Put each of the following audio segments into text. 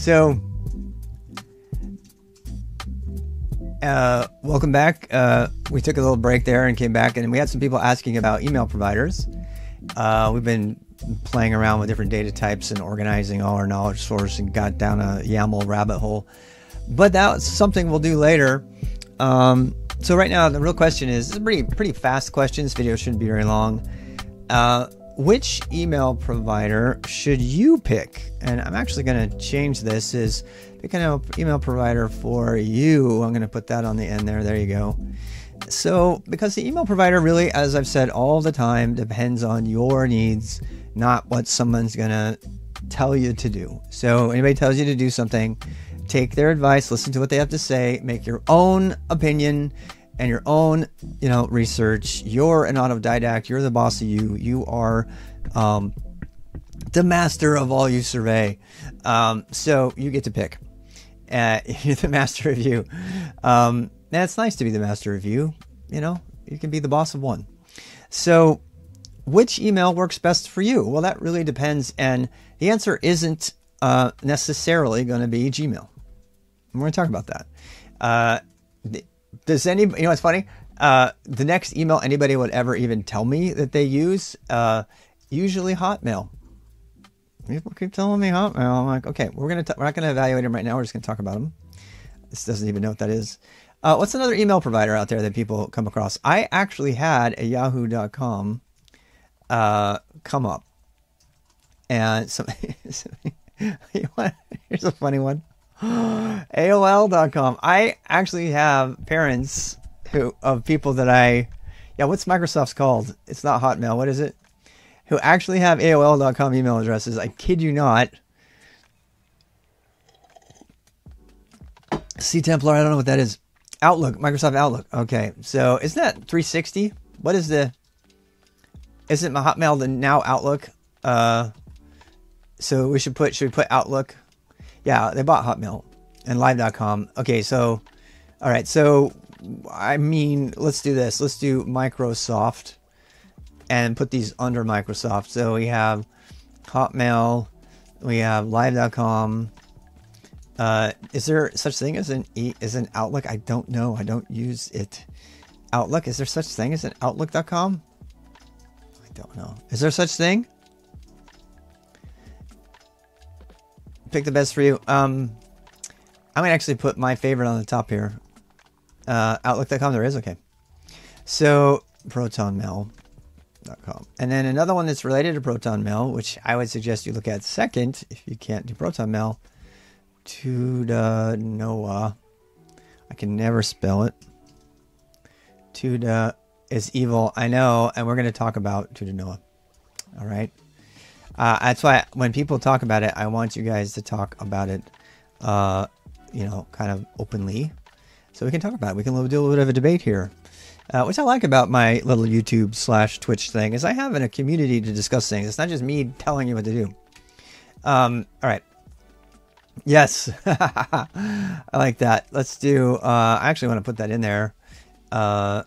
So, welcome back. We took a little break there and came back, and we had some people asking about email providers. We've been playing around with different data types and organizing all our knowledge source and got down a YAML rabbit hole. But that's something we'll do later. So right now, the real question is, this is a pretty fast question. This video shouldn't be very long. Which email provider should you pick? And I'm actually going to change this is pick an email provider for you. I'm going to put that on the end there. There you go. So because the email provider really, as I've said all the time, depends on your needs, not what someone's going to tell you to do. So anybody tells you to do something, take their advice, listen to what they have to say, make your own opinion and your own, research. You're an autodidact. You're the boss of you. You are the master of all you survey. So you get to pick. You're the master of you. And it's nice to be the master of you. You can be the boss of one. So which email works best for you? Well, that really depends. And the answer isn't necessarily going to be Gmail. We're going to talk about that. Does anybody, it's funny, the next email anybody would ever even tell me that they use, usually Hotmail. People keep telling me Hotmail. I'm like, okay, we're not going to evaluate them right now. We're just going to talk about them. This doesn't even know what that is. What's another email provider out there that people come across? I actually had a yahoo.com, come up and here's a funny one. AOL.com. I actually have parents of people that what's Microsoft's called? It's not Hotmail. What is it? Who actually have AOL.com email addresses. I kid you not. C Templar. I don't know what that is. Outlook. Microsoft Outlook. Okay. So isn't that 360? What is isn't my Hotmail the now Outlook? So we should should we put Outlook? Yeah, they bought Hotmail and live.com. Okay, so, all right. So, let's do this. Let's do Microsoft and put these under Microsoft. So we have Hotmail, we have live.com. Is there such thing as an Outlook? I don't know. I don't use it. Outlook, is there such thing as an Outlook.com? I don't know. Is there such thing? Pick the best for you. I'm gonna actually put my favorite on the top here. Outlook.com. There is okay. So ProtonMail.com, and then another one that's related to ProtonMail, which I would suggest you look at second if you can't do ProtonMail. Tutanota. I can never spell it. Tuda is evil. I know, and we're gonna talk about Tutanota. All right. That's why when people talk about it, I want you guys to talk about it, kind of openly. So we can talk about it. We can do a little bit of a debate here. Which I like about my little YouTube / Twitch thing is I have a community to discuss things. It's not just me telling you what to do. All right. Yes. I like that. Let's do, I actually want to put that in there.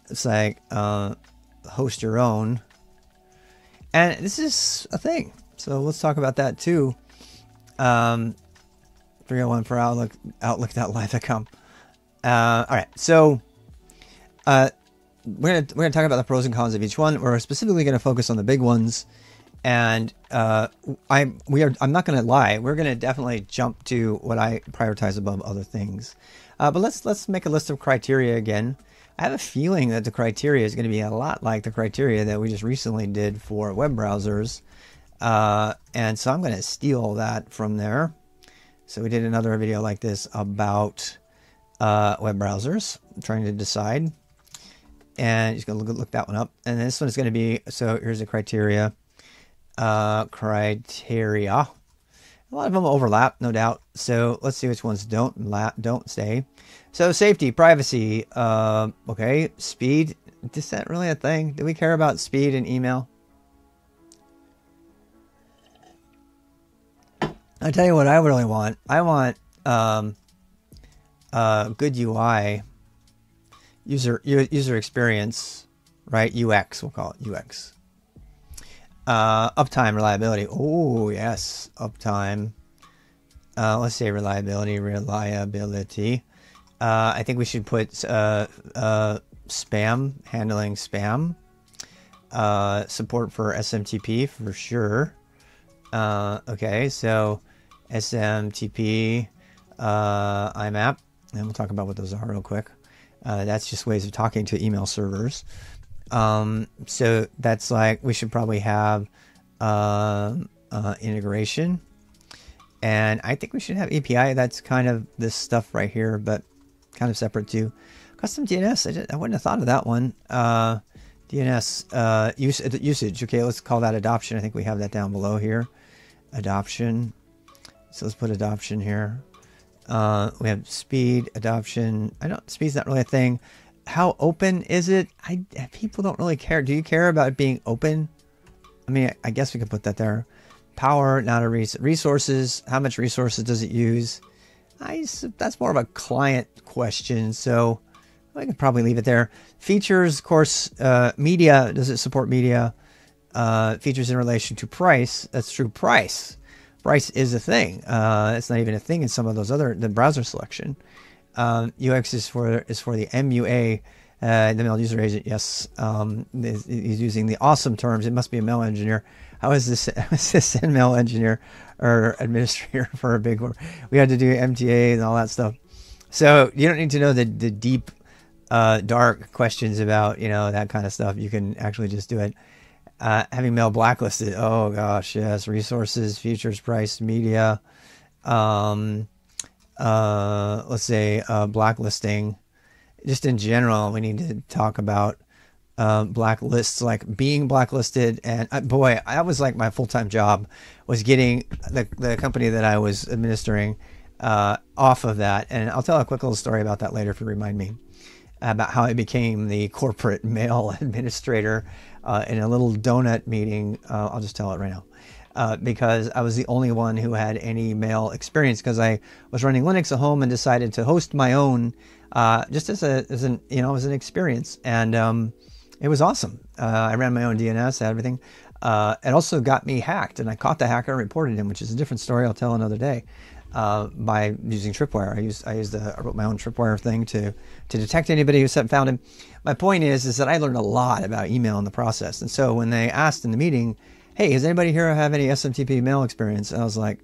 It's like host your own. And this is a thing. So let's talk about that too. 301 for Outlook, outlook.live.com. All right, so we're gonna talk about the pros and cons of each one. We're specifically gonna focus on the big ones, and I'm not gonna lie. We're gonna definitely jump to what I prioritize above other things. But let's make a list of criteria again. I have a feeling that the criteria is going to be a lot like the criteria that we just recently did for web browsers. And so I'm going to steal that from there. So we did another video like this about web browsers, trying to decide. And just going to look that one up. And this one is going to be, so here's the criteria. Criteria. A lot of them overlap, no doubt. So let's see which ones don't stay. So safety, privacy, okay, speed. Is that really a thing? Do we care about speed in email? I'll tell you what I really want. I want good UI, user experience, right? UX, we'll call it UX. Uptime, reliability. Oh yes, uptime. Let's say reliability. I think we should put spam, handling spam. Support for SMTP for sure. Okay, so SMTP, IMAP, and we'll talk about what those are real quick. That's just ways of talking to email servers. So that's like, we should probably have integration. And I think we should have API. That's kind of this stuff right here, but kind of separate too. Custom DNS, I wouldn't have thought of that one. DNS usage. Okay, let's call that adoption. I think we have that down below here. Adoption. So let's put adoption here. We have speed, adoption. Speed's not really a thing. How open is it? People don't really care. Do you care about it being open? I mean, I guess we could put that there. Power, not a resources. How much resources does it use? That's more of a client question, so I could probably leave it there. Features, of course, media. Does it support media? Features in relation to price. That's true. Price. Price is a thing. It's not even a thing in some of those other, the browser selection. UX is for the MUA, the mail user agent. Yes, he's using the awesome terms. It must be a mail engineer. How is this SendMail engineer or administrator for a big one? We had to do MTA and all that stuff. So you don't need to know the deep, dark questions about, you know, that kind of stuff. You can actually just do it. Having mail blacklisted. Oh gosh, yes. Resources, features, price, media. Let's say blacklisting. Just in general, we need to talk about blacklists, like being blacklisted, and boy, that was like my full-time job, was getting the company that I was administering off of that. And I'll tell a quick little story about that later if you remind me, about how I became the corporate mail administrator in a little donut meeting. I'll just tell it right now, because I was the only one who had any mail experience, because I was running Linux at home and decided to host my own, just as an experience. And it was awesome. I ran my own DNS and everything. It also got me hacked, and I caught the hacker and reported him, which is a different story I'll tell another day, by using Tripwire. I wrote my own Tripwire thing to detect anybody who found him. My point is that I learned a lot about email in the process. And so when they asked in the meeting, hey, does anybody here have any SMTP mail experience? I was like,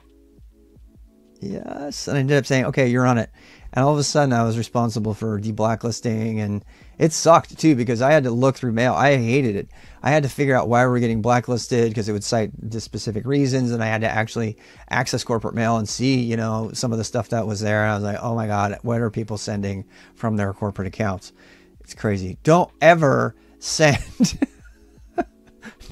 yes. And I ended up saying, okay, you're on it. And all of a sudden I was responsible for de-blacklisting, and it sucked too, because I had to look through mail. I hated it. I had to figure out why we were getting blacklisted, because it would cite the specific reasons, and I had to actually access corporate mail and see, you know, some of the stuff that was there. And I was like, oh my God, what are people sending from their corporate accounts? It's crazy. Don't ever send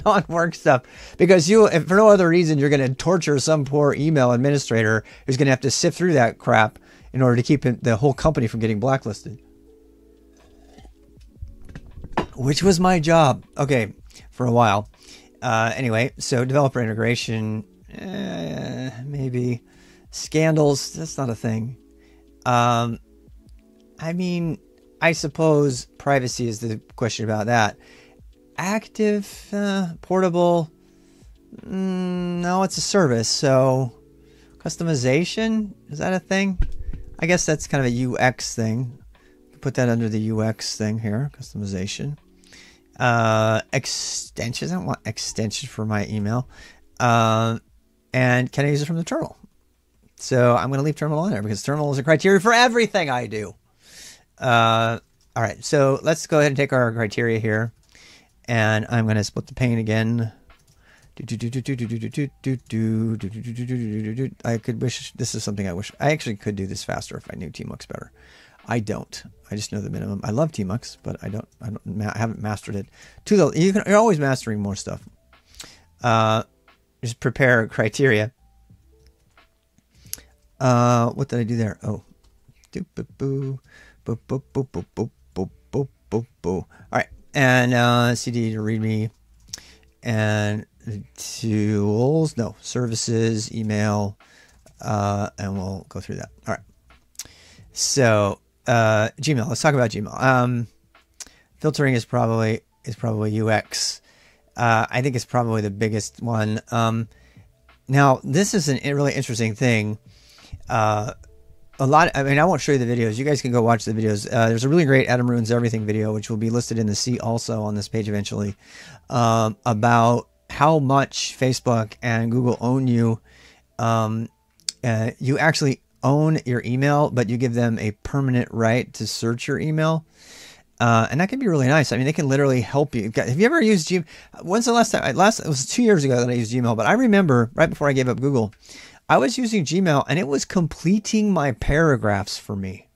non-work stuff, because you, if for no other reason, you're going to torture some poor email administrator who's going to have to sift through that crap in order to keep the whole company from getting blacklisted, which was my job. Okay, for a while. Anyway, so developer integration, maybe scandals. That's not a thing. I mean, I suppose privacy is the question about that. Active, portable. No, it's a service. So customization, is that a thing? I guess that's kind of a UX thing. Put that under the UX thing here, customization. Extensions, I don't want extension for my email. And can I use it from the terminal? So I'm going to leave terminal in there, because terminal is a criteria for everything I do. All right, so let's go ahead and take our criteria here. And I'm going to split the pane again. I could wish, this is something I wish, I actually could do this faster if I knew Tmux better. I don't. I just know the minimum. I love Tmux, but I haven't mastered it. You're always mastering more stuff. Just prepare criteria. What did I do there? Oh. All right. And CD to readme. And tools, no, services, email, and we'll go through that. All right. So Gmail, let's talk about Gmail. Filtering is probably UX. I think it's probably the biggest one. Now, this is a really interesting thing. a lot. I mean, I won't show you the videos. You guys can go watch the videos. There's a really great Adam Ruins Everything video, which will be listed in the C also on this page eventually, about how much Facebook and Google own you. You actually own your email, but you give them a permanent right to search your email. And that can be really nice. I mean, they can literally help you. Have you ever used Gmail? When's the last time? It was 2 years ago that I used Gmail, but I remember right before I gave up Google, I was using Gmail and it was completing my paragraphs for me.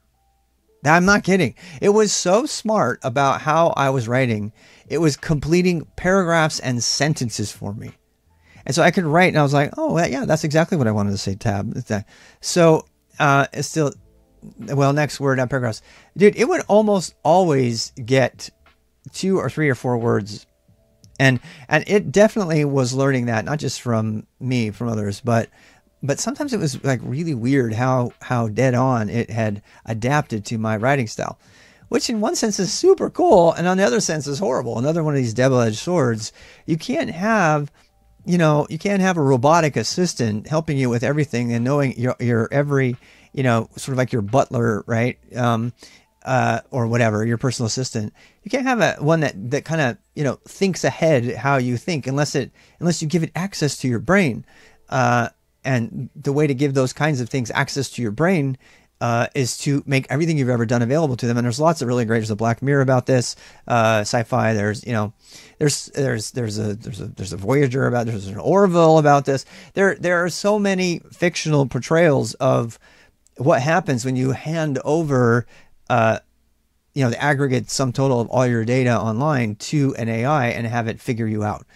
Now, I'm not kidding. It was so smart about how I was writing. It was completing paragraphs and sentences for me. And so I could write and I was like, oh, yeah, that's exactly what I wanted to say, tab. So it's still... Well, next word, not paragraphs. Dude, it would almost always get 2 or 3 or 4 words. And it definitely was learning that, not just from me, from others, but sometimes it was like really weird how dead on it had adapted to my writing style, which in one sense is super cool. And on the other sense is horrible. Another one of these double-edged swords. You can't have... You know, you can't have a robotic assistant helping you with everything and knowing your every, you know, sort of like your butler, right? Or whatever, your personal assistant. You can't have a one that kind of, you know, thinks ahead how you think unless you give it access to your brain. And the way to give those kinds of things access to your brain is to make everything you've ever done available to them. And there's lots of really great. There's a Black Mirror about this, sci-fi. There's, you know, there's a Voyager about. There's an Orville about this. There are so many fictional portrayals of what happens when you hand over, you know, the aggregate sum total of all your data online to an AI and have it figure you out.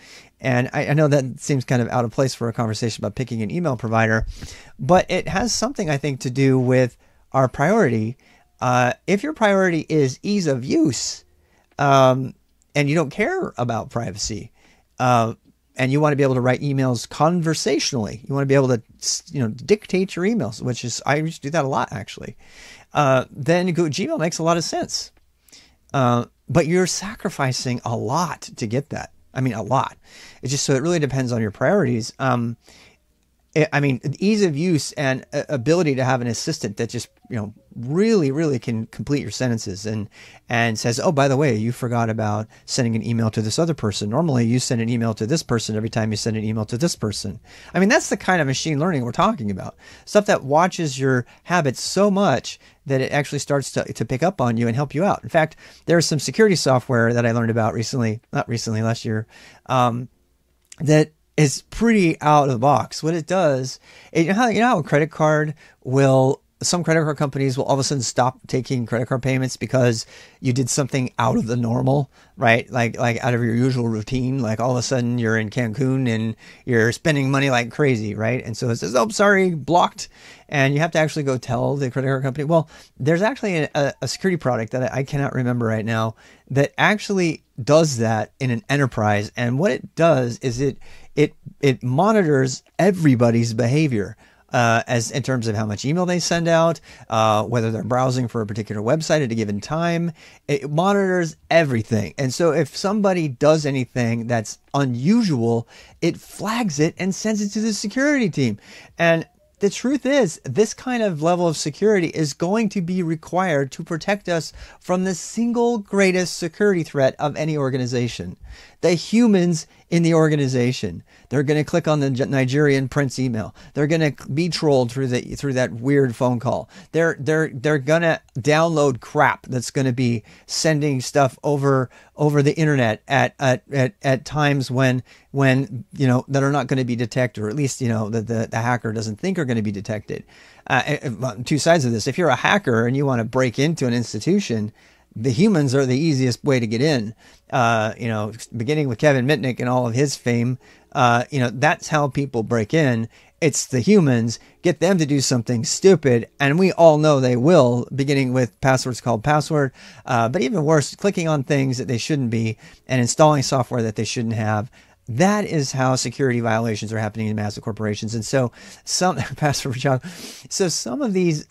And I know that seems kind of out of place for a conversation about picking an email provider, but it has something I think to do with our priority. If your priority is ease of use, and you don't care about privacy, and you want to be able to write emails conversationally, you want to be able to, you know, dictate your emails, which is, I used to do that a lot actually. Then Gmail makes a lot of sense. But you're sacrificing a lot to get that. I mean, a lot. It's just, so it really depends on your priorities. I mean, ease of use and ability to have an assistant that just, you know, really, really can complete your sentences and says, oh, by the way, you forgot about sending an email to this other person. Normally you send an email to this person every time you send an email to this person. I mean, that's the kind of machine learning we're talking about. Stuff that watches your habits so much that it actually starts to pick up on you and help you out. In fact, there's some security software that I learned about recently, not recently, last year, that is pretty out of the box. What it does, you know how a credit card will... Some credit card companies will all of a sudden stop taking credit card payments because you did something out of the normal, right? Like out of your usual routine. Like all of a sudden you're in Cancun and you're spending money like crazy, right? And so it says, oh, sorry, blocked. And you have to actually go tell the credit card company. Well, there's actually a security product that I cannot remember right now that actually does that in an enterprise. And what it does is it monitors everybody's behavior. As in terms of how much email they send out, whether they're browsing for a particular website at a given time, it monitors everything. And so if somebody does anything that's unusual, it flags it and sends it to the security team. And the truth is, this kind of level of security is going to be required to protect us from the single greatest security threat of any organization, the humans in the organization. They're going to click on the Nigerian prince email. They're going to be trolled through that weird phone call. They're going to download crap that's going to be sending stuff over the internet at times when you know that are not going to be detected, or at least you know that the hacker doesn't think are going to be detected. Two sides of this: if you're a hacker and you want to break into an institution, the humans are the easiest way to get in, you know, beginning with Kevin Mitnick and all of his fame. You know, that's how people break in. It's the humans. Get them to do something stupid, and we all know they will, beginning with passwords called password, but even worse, clicking on things that they shouldn't be and installing software that they shouldn't have. That is how security violations are happening in massive corporations. And so some password job. So some of these,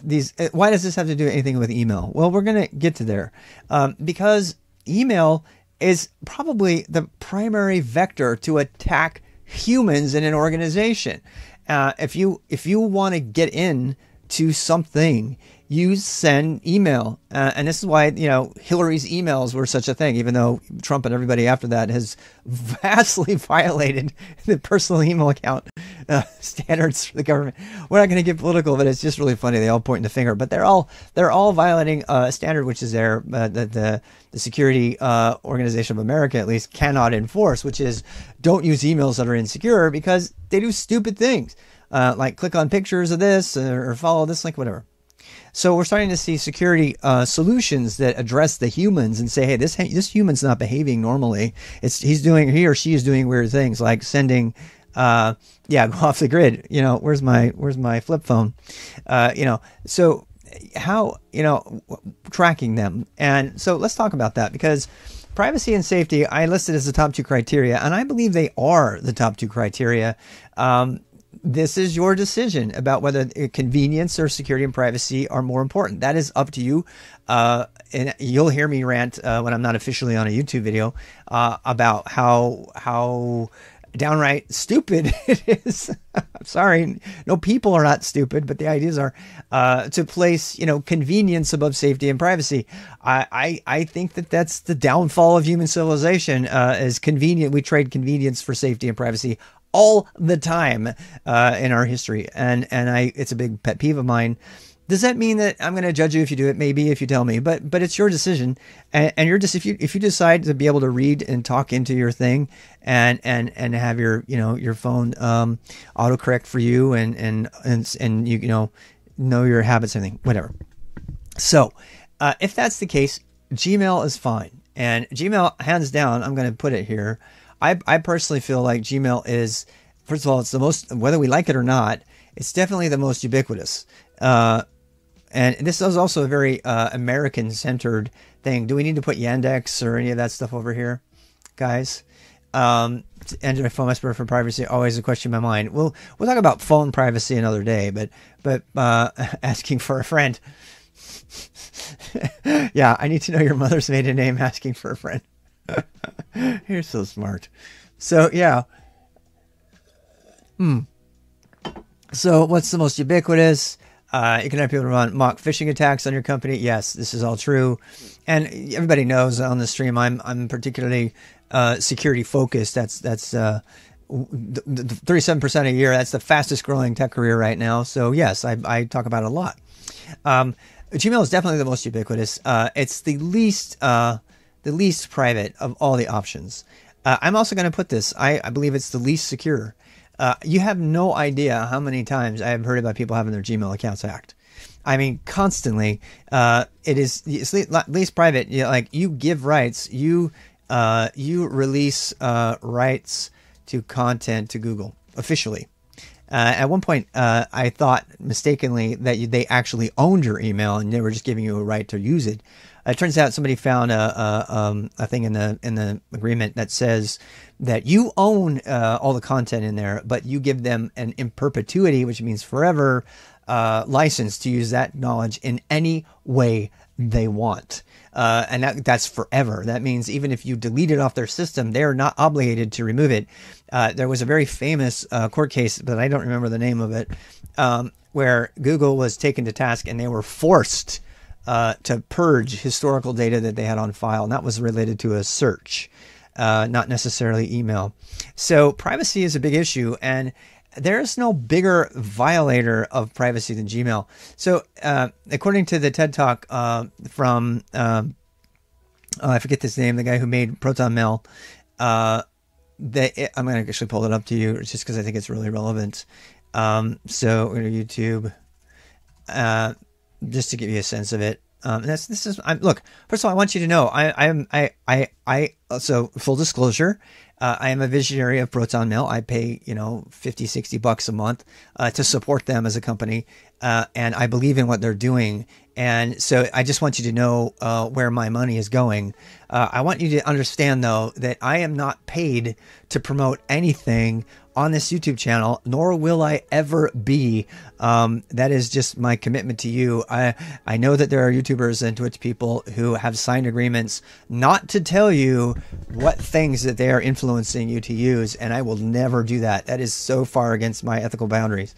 why does this have to do anything with email? Well, we're going to get to there, because email is probably the primary vector to attack humans in an organization. If you want to get in to something, you send email. And this is why, you know, Hillary's emails were such a thing, even though Trump and everybody after that has vastly violated the personal email account standards for the government. We're not going to get political, but it's just really funny. They all point the finger, but they're all violating a standard which is there that the Security Organization of America at least cannot enforce, which is don't use emails that are insecure because they do stupid things. Like click on pictures of this or follow this link, whatever. So we're starting to see security solutions that address the humans and say, hey, this human's not behaving normally. He or she is doing weird things, like sending, go off the grid. You know, where's my flip phone? So how, tracking them. And so let's talk about that, because privacy and safety I listed as the top two criteria, and I believe they are the top two criteria. This is your decision about whether convenience or security and privacy are more important. That is up to you. And you'll hear me rant when I'm not officially on a YouTube video about how downright stupid it is. I'm sorry. No, people are not stupid, but the ideas are to place, convenience above safety and privacy. I think that that's the downfall of human civilization is convenient. We trade convenience for safety and privacy all the time in our history, and it's a big pet peeve of mine. Does that mean that I'm going to judge you if you do it? Maybe, if you tell me, but it's your decision, and you're just if you decide to be able to read and talk into your thing, and have your phone autocorrect for you, and you know your habits and everything, whatever. So if that's the case, Gmail is fine, and Gmail hands down. I'm going to put it here. I personally feel like Gmail is, first of all, it's the most, whether we like it or not, it's definitely the most ubiquitous. And this is also a very American-centered thing. Do we need to put Yandex or any of that stuff over here, guys? Android phone expert for privacy, always a question in my mind. We'll talk about phone privacy another day, but asking for a friend. Yeah, I need to know your mother's maiden name, asking for a friend. You're so smart. So yeah. So what's the most ubiquitous? You can have people run mock phishing attacks on your company. Yes, this is all true. And everybody knows on the stream I'm particularly security focused. That's 37% a year. That's the fastest growing tech career right now. So yes, I talk about it a lot. Gmail is definitely the most ubiquitous. It's the least private of all the options. I'm also going to put this. I believe it's the least secure. You have no idea how many times I have heard about people having their Gmail accounts hacked. I mean, constantly. It's least private. Like you give rights, you release rights to content to Google officially. At one point, I thought mistakenly that they actually owned your email and they were just giving you a right to use it. It turns out somebody found a thing in the agreement that says that you own all the content in there, but you give them an in perpetuity, which means forever, license to use that knowledge in any way they want. And that's forever. That means even if you delete it off their system, they're not obligated to remove it. There was a very famous court case, but I don't remember the name of it, where Google was taken to task and they were forced to purge historical data that they had on file. And that was related to a search, not necessarily email. So privacy is a big issue, and there is no bigger violator of privacy than Gmail. So according to the TED Talk from, I forget his name, the guy who made ProtonMail, I'm going to actually pull it up to you just because I think it's really relevant. So we're going to YouTube. Just to give you a sense of it, look. First of all, I want you to know I am full disclosure. I am a visionary of ProtonMail. I pay $50-$60 a month to support them as a company, and I believe in what they're doing. And so I just want you to know where my money is going. I want you to understand though that I am not paid to promote anything on this YouTube channel, nor will I ever be. That is just my commitment to you. I know that there are YouTubers and Twitch people who have signed agreements not to tell you what things that they are influencing influencing you to use, and I will never do that. That is so far against my ethical boundaries.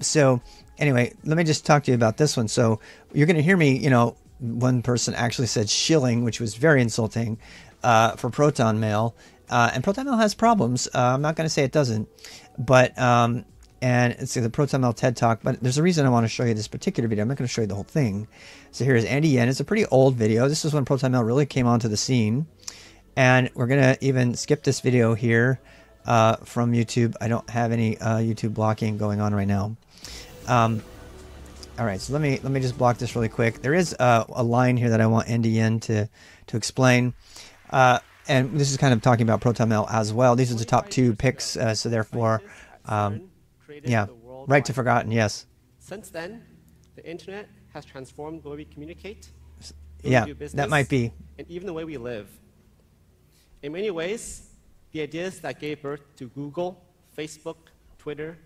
So anyway, let me just talk to you about this one. So you're going to hear me, you know, one person actually said shilling, which was very insulting for ProtonMail. And ProtonMail has problems. I'm not going to say it doesn't, but and it's the ProtonMail TED Talk, but there's a reason I want to show you this particular video. I'm not going to show you the whole thing. So here's Andy Yen. It's a pretty old video. This is when ProtonMail really came onto the scene. And we're going to even skip this video here from YouTube. I don't have any YouTube blocking going on right now. All right, so let me just block this really quick. There is a line here that I want Andy Yen to explain. And this is kind of talking about ProtonMail as well. These are the top two picks, so therefore, yeah, right to forgotten, yes. Since then, the internet has transformed the way we communicate, yeah, do business, that might be, and even the way we live. In many ways, the ideas that gave birth to Google, Facebook, Twitter,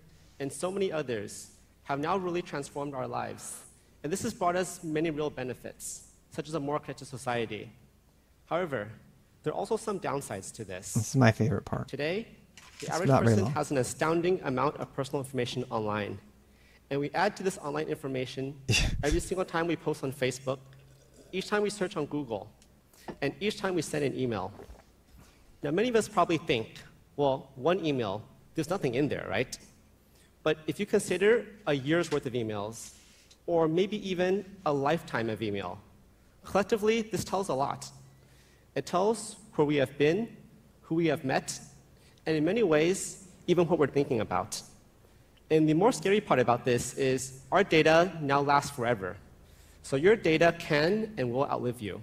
and so many others have now really transformed our lives. And this has brought us many real benefits, such as a more connected society. However, there are also some downsides to this. This is my favorite part. Today, the average person has an astounding amount of personal information online. And we add to this online information every single time we post on Facebook, each time we search on Google, and each time we send an email. Now, many of us probably think, well, one email, there's nothing in there, right? But if you consider a year's worth of emails, or maybe even a lifetime of email, collectively, this tells a lot. It tells where we have been, who we have met, and in many ways, even what we're thinking about. And the more scary part about this is our data now lasts forever. So your data can and will outlive you.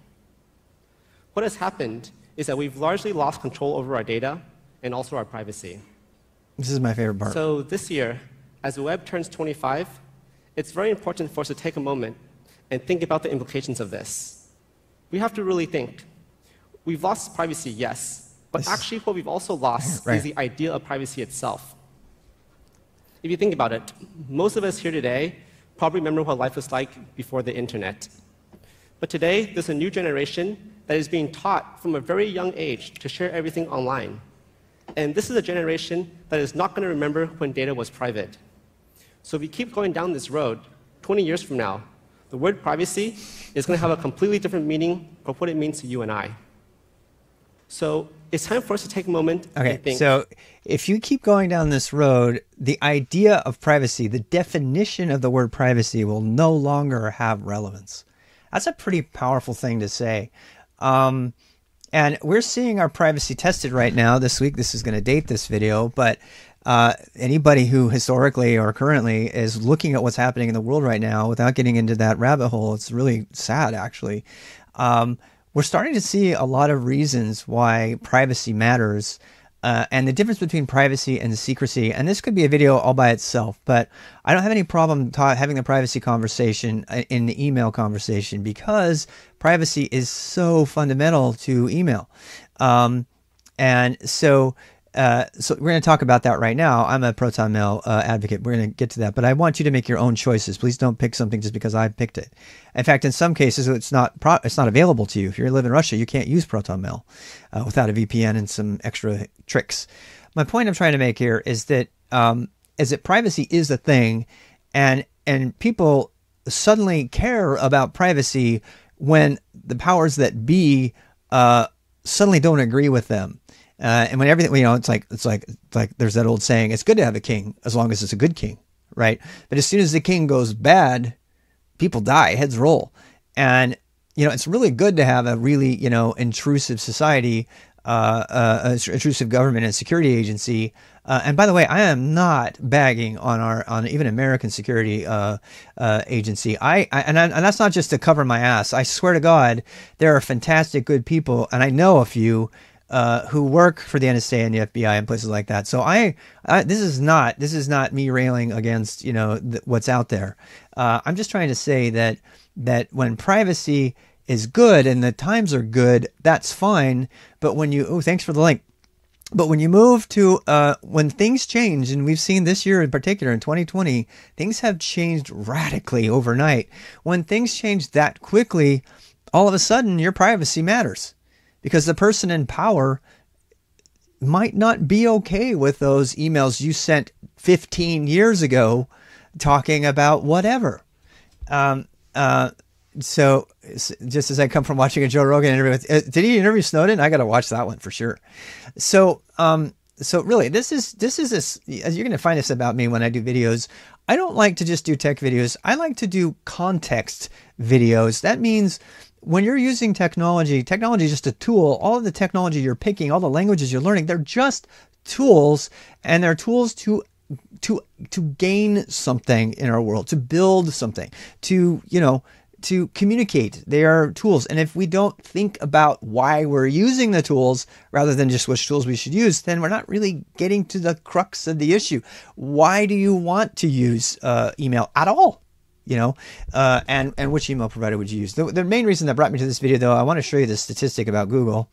What has happened is that we've largely lost control over our data and also our privacy. This is my favorite part. So this year, as the web turns 25, it's very important for us to take a moment and think about the implications of this. We have to really think. We've lost privacy, yes, but actually what we've also lost is the idea of privacy itself. If you think about it, most of us here today probably remember what life was like before the internet. But today, there's a new generation that is being taught from a very young age to share everything online. And this is a generation that is not going to remember when data was private. So if we keep going down this road, 20 years from now, the word privacy is going to have a completely different meaning from what it means to you and I. So it's time for us to take a moment. Okay, and think. So if you keep going down this road, the idea of privacy, the definition of the word privacy will no longer have relevance. That's a pretty powerful thing to say. And we're seeing our privacy tested right now this week. This is going to date this video, but anybody who historically or currently is looking at what's happening in the world right now without getting into that rabbit hole, it's really sad, actually. We're starting to see a lot of reasons why privacy matters and the difference between privacy and secrecy. And this could be a video all by itself, but I don't have any problem having the privacy conversation in the email conversation because privacy is so fundamental to email. So we're going to talk about that right now. I'm a ProtonMail advocate. We're going to get to that. But I want you to make your own choices. Please don't pick something just because I picked it. In fact, in some cases, it's not available to you. If you live in Russia, you can't use ProtonMail without a VPN and some extra tricks. My point I'm trying to make here is that privacy is a thing, and people suddenly care about privacy when the powers that be suddenly don't agree with them. And when everything, you know, it's like there's that old saying, it's good to have a king as long as it's a good king, right? But as soon as the king goes bad, people die, heads roll. And, you know, it's really good to have a really, you know, intrusive society, intrusive government and security agency. And by the way, I am not bagging on even American security agency. And that's not just to cover my ass. I swear to God, there are fantastic good people, and I know a few who work for the NSA and the FBI and places like that. So this is not me railing against, you know, what's out there. I'm just trying to say that when privacy is good and the times are good, that's fine. But when you, oh, thanks for the link. But when you move to, when things change, and we've seen this year in particular, in 2020, things have changed radically overnight. When things change that quickly, all of a sudden your privacy matters. Because the person in power might not be okay with those emails you sent 15 years ago talking about whatever. So just as I come from watching a Joe Rogan interview with, did he interview Snowden? I got to watch that one for sure. So, so really as you're going to find this about me when I do videos, I don't like to just do tech videos. I like to do context videos. That means when you're using technology, technology is just a tool. All of the technology you're picking, all the languages you're learning, they're just tools, and they're tools to gain something in our world, to build something, to, you know, to communicate. They are tools. And if we don't think about why we're using the tools rather than just which tools we should use, then we're not really getting to the crux of the issue. Why do you want to use email at all? You know, and which email provider would you use? The main reason that brought me to this video, though, I want to show you this statistic about Google.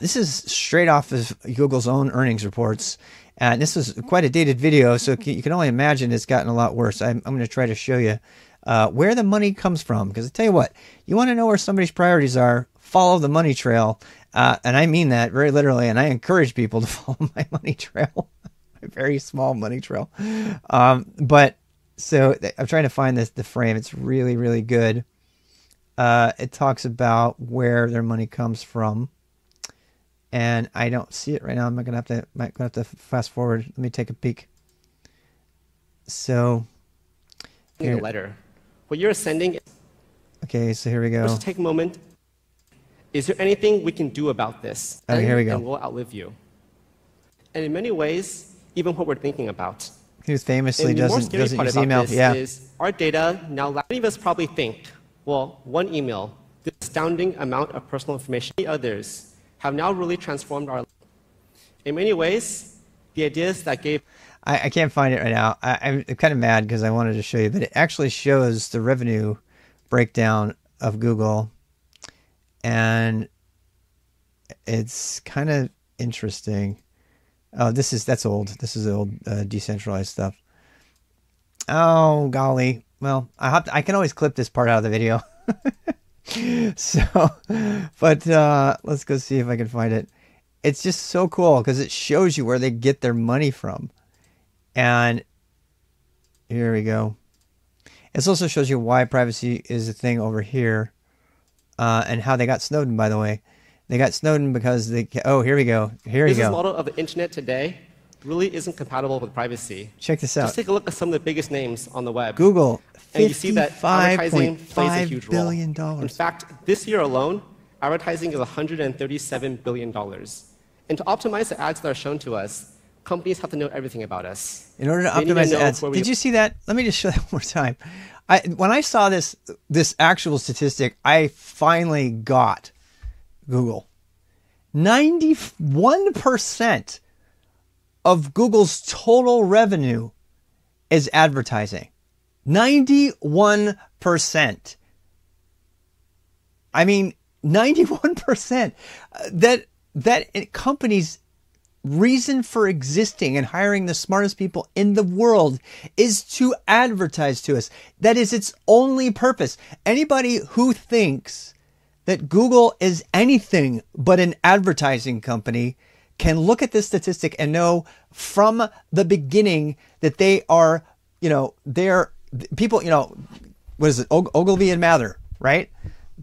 This is straight off of Google's own earnings reports. And this is quite a dated video, so you can only imagine it's gotten a lot worse. I'm going to try to show you where the money comes from. Because I tell you what, you want to know where somebody's priorities are, follow the money trail. And I mean that very literally. And I encourage people to follow my money trail, my very small money trail. But so I'm trying to find this, the frame. It's really, really good. It talks about where their money comes from. And I don't see it right now. I'm going to have to fast forward. Let me take a peek. So, here. A letter. What you're sending. Okay, so here we go. Just take a moment. Is there anything we can do about this? Oh, here we go. And we'll outlive you. And in many ways, even what we're thinking about. Who famously doesn't use email? Yeah. Is our data now? Many of us probably think, well, one email, the astounding amount of personal information. The others have now really transformed our life. In many ways, the ideas that gave... I can't find it right now. I'm kind of mad because I wanted to show you, but it actually shows the revenue breakdown of Google. And it's kind of interesting. Oh, that's old. This is old decentralized stuff. Oh, golly. Well, I can always clip this part out of the video. So, but let's go see if I can find it. It's just so cool because it shows you where they get their money from. And here we go. It also shows you why privacy is a thing over here and how they got Snowden, by the way. They got Snowden because they... Oh, here we go. Here we go. This model of the internet today really isn't compatible with privacy. Check this out. Just take a look at some of the biggest names on the web. Google. And you see that advertising plays a huge role. In fact, this year alone, advertising is $137 billion. And to optimize the ads that are shown to us, companies have to know everything about us. In order to optimize the ads, did you see that? Let me just show that one more time. When I saw this actual statistic, I finally got Google. 91% of Google's total revenue is advertising. 91%. I mean, 91%. That companies' reason for existing and hiring the smartest people in the world is to advertise to us. That is its only purpose. Anybody who thinks that Google is anything but an advertising company can look at this statistic and know from the beginning that they are, you know, they're people, you know, what is it? Ogilvy and Mather, right?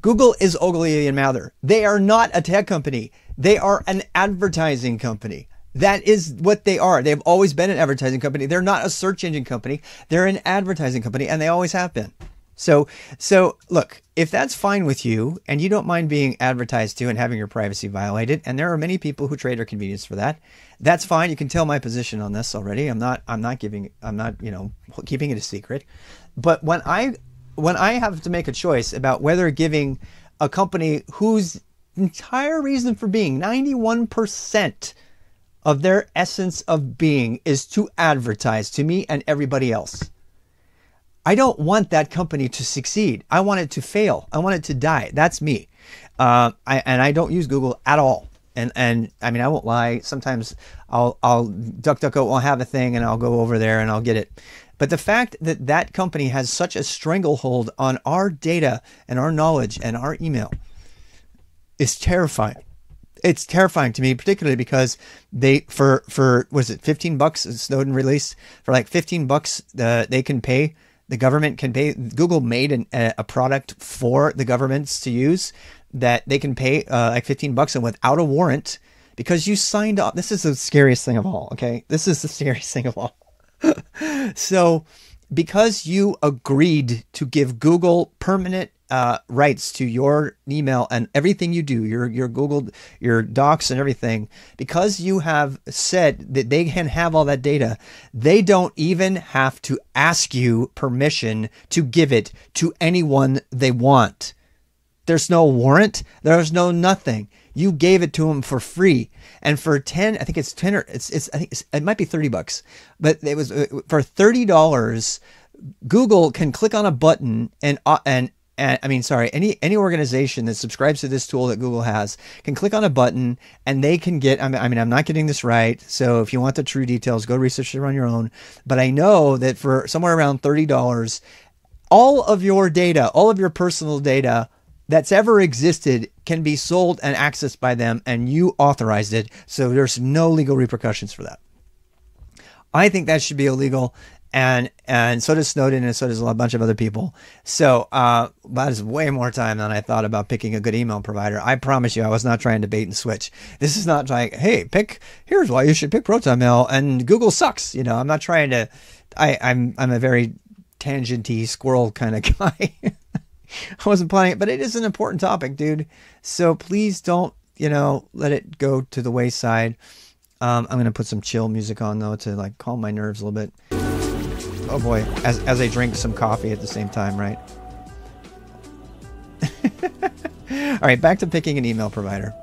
Google is Ogilvy and Mather. They are not a tech company. They are an advertising company. That is what they are. They've always been an advertising company. They're not a search engine company. They're an advertising company, and they always have been. So look, if that's fine with you and you don't mind being advertised to and having your privacy violated, and there are many people who trade their convenience for that, that's fine. You can tell my position on this already. I'm not you know, keeping it a secret. But when I have to make a choice about whether giving a company whose entire reason for being, 91% of their essence of being is to advertise to me and everybody else, I don't want that company to succeed. I want it to fail. I want it to die. That's me. I don't use Google at all. And I mean, I won't lie. Sometimes I'll DuckDuckGo, I'll have a thing and I'll go over there and I'll get it. But the fact that that company has such a stranglehold on our data and our knowledge and our email is terrifying. it's terrifying to me, particularly because they, for was it $15 Snowden released, for like $15 they can pay, the government can pay. Google made a product for the governments to use that they can pay like $15 and without a warrant, because you signed up. This is the scariest thing of all. Okay, this is the scariest thing of all. So because you agreed to give Google permanent rights to your email and everything you do, your Google, your docs and everything, because you have said that they can have all that data, they don't even have to ask you permission to give it to anyone they want. There's no warrant. There's no nothing. You gave it to them for free, and for 10, I think it's 10 or it's I think it's, it might be $30, but it was for $30. Google can click on a button and I mean, sorry, any organization that subscribes to this tool that Google has can click on a button and they can get, I mean, I'm not getting this right, so if you want the true details, go research it on your own. But I know that for somewhere around $30, all of your data, all of your personal data that's ever existed can be sold and accessed by them, and you authorized it. So there's no legal repercussions for that. I think that should be illegal. And so does Snowden, and so does a bunch of other people. So that is way more time than I thought about picking a good email provider. I promise you, I was not trying to bait and switch. This is not like, hey, pick, here's why you should pick ProtonMail and Google sucks. You know, I'm not trying to. I'm a very tangenty squirrel kind of guy. I wasn't planning it, but it is an important topic, dude. So please don't, you know, let it go to the wayside. I'm gonna put some chill music on though to like calm my nerves a little bit. Oh boy, as I drink some coffee at the same time, right? All right, back to picking an email provider.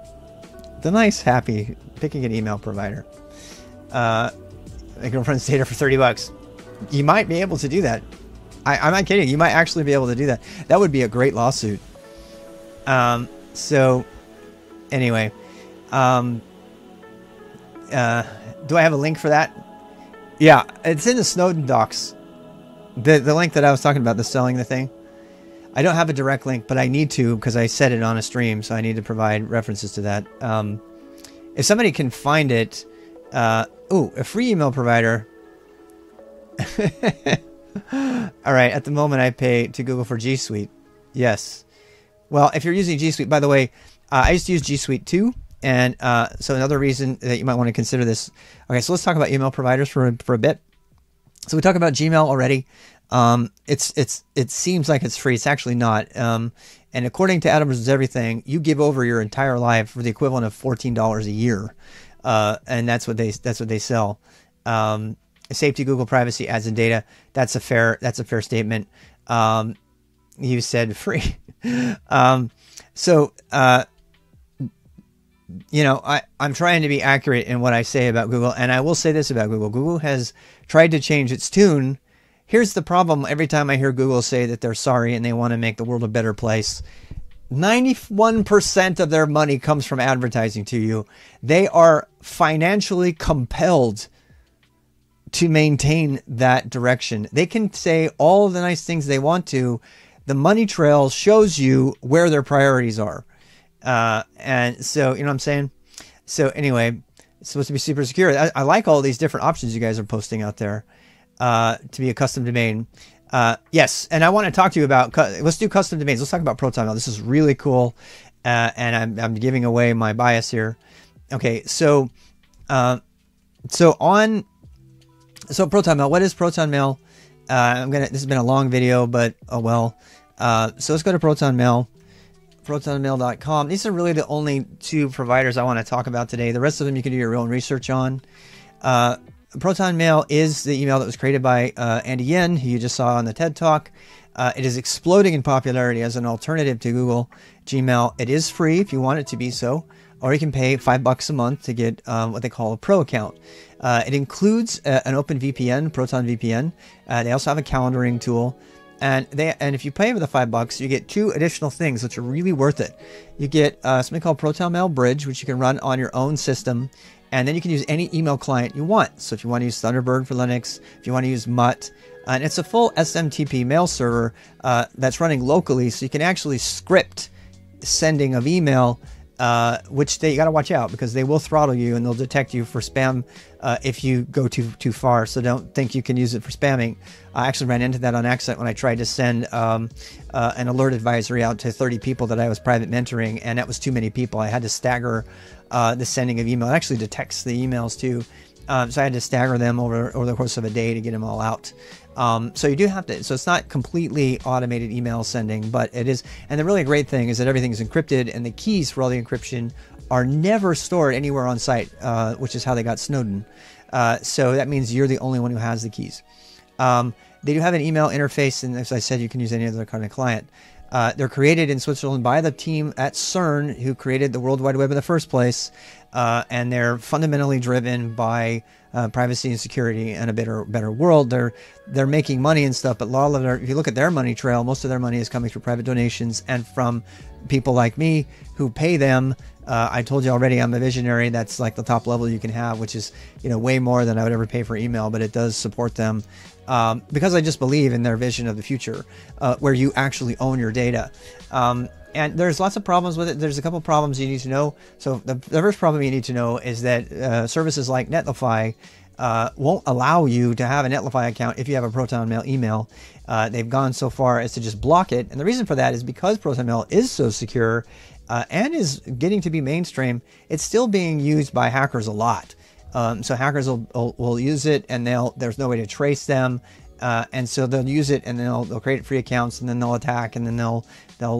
The nice, happy picking an email provider. My girlfriend's data for $30. You might be able to do that. I'm not kidding. You might actually be able to do that. That would be a great lawsuit. So, anyway. Do I have a link for that? Yeah, it's in the Snowden docs. The link that I was talking about, the selling the thing. I don't have a direct link, but I need to because I said it on a stream, so I need to provide references to that. If somebody can find it, oh, a free email provider. All right, at the moment I pay to Google for G Suite. Yes. Well, if you're using G Suite, by the way, I used to use G Suite too. And so another reason that you might want to consider this. Okay, so let's talk about email providers for a bit. So we talked about Gmail already. It seems like it's free. It's actually not. And according to Adam Versus Everything, you give over your entire life for the equivalent of $14 a year, and that's what they sell. Safety, Google privacy, ads, and data. That's a fair statement. You said free. You know, I'm trying to be accurate in what I say about Google, and I will say this about Google. Google has tried to change its tune. Here's the problem. Every time I hear Google say that they're sorry and they want to make the world a better place, 91% of their money comes from advertising to you. They are financially compelled to maintain that direction. They can say all the nice things they want to. The money trail shows you where their priorities are. And so, you know what I'm saying? So anyway, it's supposed to be super secure. I like all these different options you guys are posting out there, to be a custom domain. Yes. And I want to talk to you about, let's do custom domains. Let's talk about ProtonMail. This is really cool. And I'm giving away my bias here. Okay. So, so ProtonMail, what is ProtonMail? This has been a long video, but oh well. So let's go to ProtonMail. ProtonMail.com. These are really the only two providers I want to talk about today. The rest of them you can do your own research on. ProtonMail is the email that was created by Andy Yen, who you just saw on the TED Talk. It is exploding in popularity as an alternative to Google Gmail. It is free if you want it to be so, or you can pay $5 a month to get what they call a pro account. It includes an open VPN, Proton VPN. They also have a calendaring tool. And if you pay with the $5, you get two additional things which are really worth it. You get something called ProtonMail Bridge, which you can run on your own system, and then you can use any email client you want. So if you want to use Thunderbird for Linux, if you want to use Mutt, and it's a full SMTP mail server that's running locally, so you can actually script sending of email which you got to watch out, because they will throttle you and they'll detect you for spam if you go too far. So don't think you can use it for spamming. I actually ran into that on accident when I tried to send an alert advisory out to 30 people that I was private mentoring, and that was too many people. I had to stagger the sending of email. It actually detects the emails too. So I had to stagger them over the course of a day to get them all out. So you do have to, so it's not completely automated email sending, but it is. And the really great thing is that everything is encrypted, and the keys for all the encryption are never stored anywhere on site, which is how they got Snowden. So that means you're the only one who has the keys. They do have an email interface, and as I said, you can use any other kind of client. They're created in Switzerland by the team at CERN who created the World Wide Web in the first place. And they're fundamentally driven by privacy and security and a better world. They're making money and stuff, but a lot of their, if you look at their money trail, most of their money is coming through private donations and from people like me who pay them. I told you already, I'm a visionary. That's like the top level you can have, which is, you know, way more than I would ever pay for email, but it does support them because I just believe in their vision of the future where you actually own your data. And there's lots of problems with it. There's a couple problems you need to know. So the first problem you need to know is that services like Netlify won't allow you to have a Netlify account if you have a ProtonMail email. They've gone so far as to just block it. And the reason for that is because ProtonMail is so secure and is getting to be mainstream, it's still being used by hackers a lot. So hackers will use it, and there's no way to trace them. And so they'll use it, and they'll create free accounts, and then they'll attack, and then they'll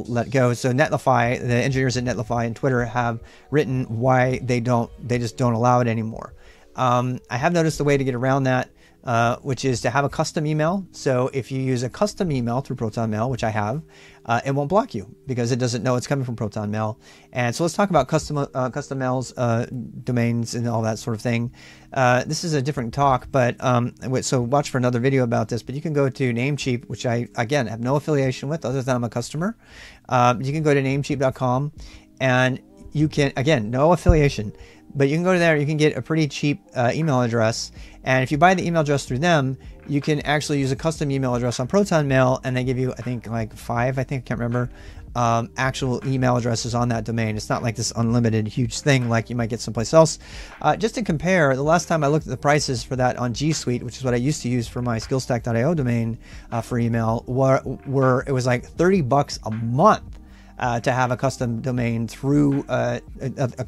let go. So Netlify, the engineers at Netlify and Twitter have written why they just don't allow it anymore. I have noticed the way to get around that, which is to have a custom email. So if you use a custom email through ProtonMail, which I have, it won't block you because it doesn't know it's coming from ProtonMail. And so let's talk about custom mails, domains, and all that sort of thing. This is a different talk, but so watch for another video about this. But you can go to Namecheap, which I, again, have no affiliation with other than I'm a customer. You can go to Namecheap.com, and you can, again, no affiliation. But you can go to there, you can get a pretty cheap email address. And if you buy the email address through them, you can actually use a custom email address on ProtonMail, and they give you, I think, like five, I can't remember, actual email addresses on that domain. It's not like this unlimited huge thing like you might get someplace else. Just to compare, the last time I looked at the prices for that on G Suite, which is what I used to use for my skillstack.io domain for email, were it was like 30 bucks a month. To have a custom domain through a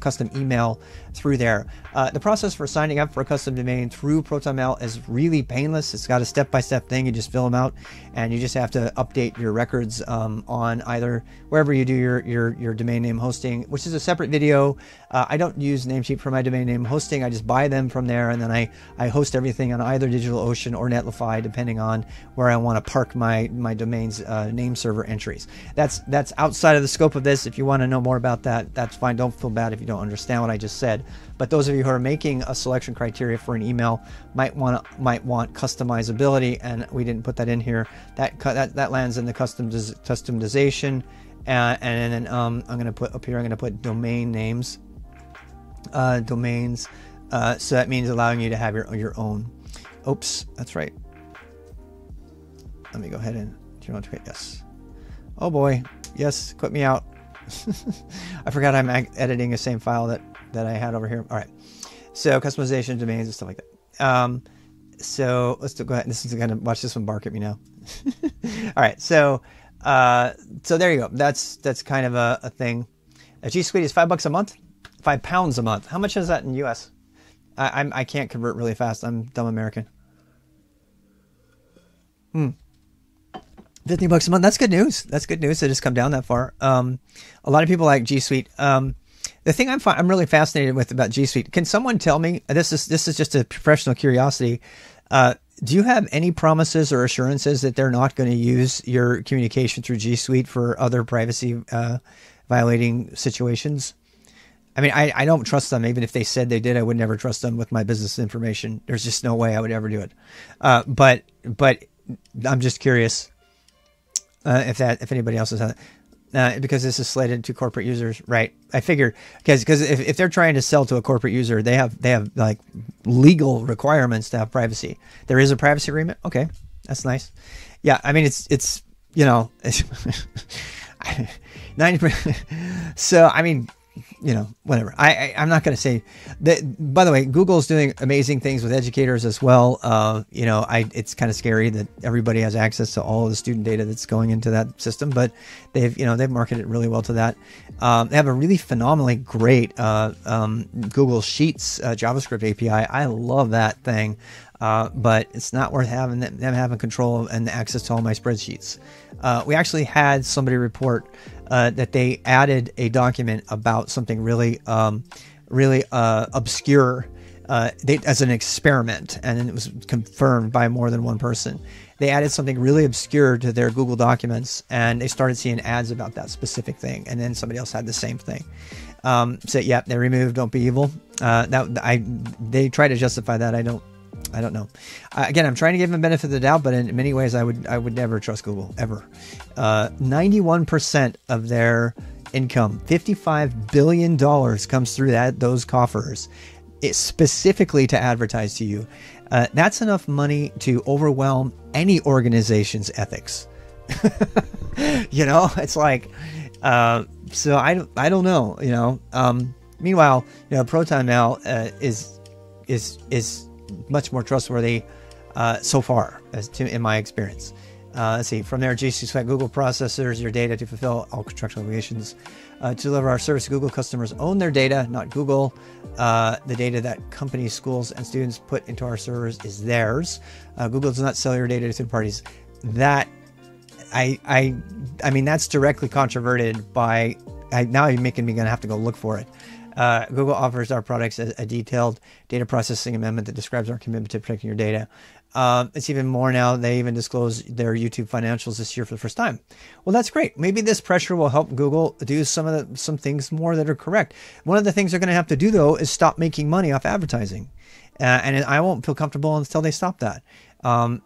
custom email through there. The process for signing up for a custom domain through ProtonMail is really painless. It's got a step-by-step thing. You just fill them out, and you just have to update your records on either wherever you do your domain name hosting, which is a separate video. I don't use Namecheap for my domain name hosting. I just buy them from there, and then I host everything on either DigitalOcean or Netlify, depending on where I want to park my domain's name server entries. That's outside of the scope of this. If you want to know more about that, that's fine. Don't feel bad if you don't understand what I just said. But those of you who are making a selection criteria for an email might want customizability, and we didn't put that in here. That lands in the customization, and then I'm going to put up here. I'm going to put domain names, domains. So that means allowing you to have your own. Oops, that's right. Let me go ahead and turn on Twitter. Yes. Oh boy. Yes, quit me out. I forgot I'm editing the same file that I had over here. All right. So customization, domains, and stuff like that. So let's go ahead. This is going to watch this one bark at me now. All right. So so there you go. That's kind of a thing. A G Suite is $5 a month, £5 a month. How much is that in US? I can't convert really fast. I'm dumb American. $50 a month. That's good news. That's good news. It has come down that far. A lot of people like G Suite. The thing I'm really fascinated with about G Suite. Can someone tell me? This is just a professional curiosity. Do you have any promises or assurances that they're not going to use your communication through G Suite for other privacy violating situations? I mean, I don't trust them. Even if they said they did, I would never trust them with my business information. There's just no way I would ever do it. But I'm just curious. If anybody else has had it, because this is slated to corporate users, right? I figured because if they're trying to sell to a corporate user, they have like legal requirements to have privacy. There is a privacy agreement. Okay, that's nice. Yeah, I mean it's 90%. So I mean you know, whatever. I'm not going to say that. By the way, Google's doing amazing things with educators as well. You know, it's kind of scary that everybody has access to all of the student data that's going into that system, but they've, you know, they've marketed really well to that. They have a really phenomenally great Google Sheets JavaScript API. I love that thing. But it's not worth having them having control and access to all my spreadsheets. We actually had somebody report that they added a document about something really, obscure as an experiment, and it was confirmed by more than one person. They added something really obscure to their Google documents, and they started seeing ads about that specific thing. And then somebody else had the same thing. So yeah, they removed "Don't Be Evil." They try to justify that. I don't know. Again, I'm trying to give them the benefit of the doubt, but in many ways, I would never trust Google ever. 91% of their income, $55 billion, comes through those coffers. It's specifically to advertise to you. That's enough money to overwhelm any organization's ethics. You know, it's like so. I don't know. You know. Meanwhile, you know, ProtonMail is much more trustworthy so far, as in my experience. Let's see, from there, G Suite Google processors your data to fulfill all contractual obligations. To deliver our service, Google customers own their data, not Google. The data that companies, schools, and students put into our servers is theirs. Google does not sell your data to third parties. That, I mean, that's directly controverted by, now you're making me gonna have to go look for it. Google offers our products a detailed data processing amendment that describes our commitment to protecting your data. It's even more now. They even disclose their YouTube financials this year for the first time. Well, that's great. Maybe this pressure will help Google do some things more that are correct. One of the things they're going to have to do, though, is stop making money off advertising. And I won't feel comfortable until they stop that. And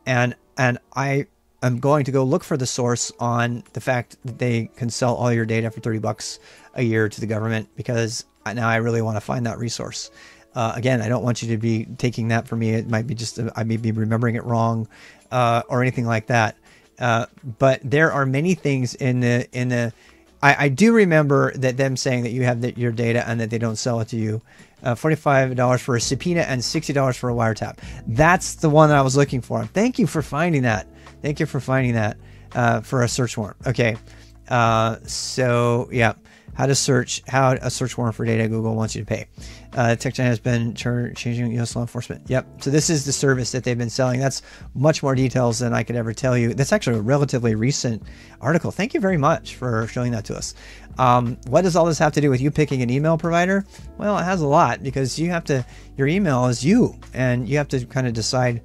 I am going to go look for the source on the fact that they can sell all your data for $30 a year to the government, because now I really want to find that resource. Again, I don't want you to be taking that from me. It might be just, I may be remembering it wrong or anything like that. But there are many things I do remember that them saying that you have your data and that they don't sell it to you. $45 for a subpoena and $60 for a wiretap. That's the one that I was looking for. Thank you for finding that. Thank you for finding that for a search warrant. Okay. So yeah. How a search warrant for data Google wants you to pay. Tech giant has been changing U.S. law enforcement. Yep. So this is the service that they've been selling. That's much more details than I could ever tell you. That's actually a relatively recent article. Thank you very much for showing that to us. What does all this have to do with you picking an email provider? Well, it has a lot, because you have to, your email is you, and you have to kind of decide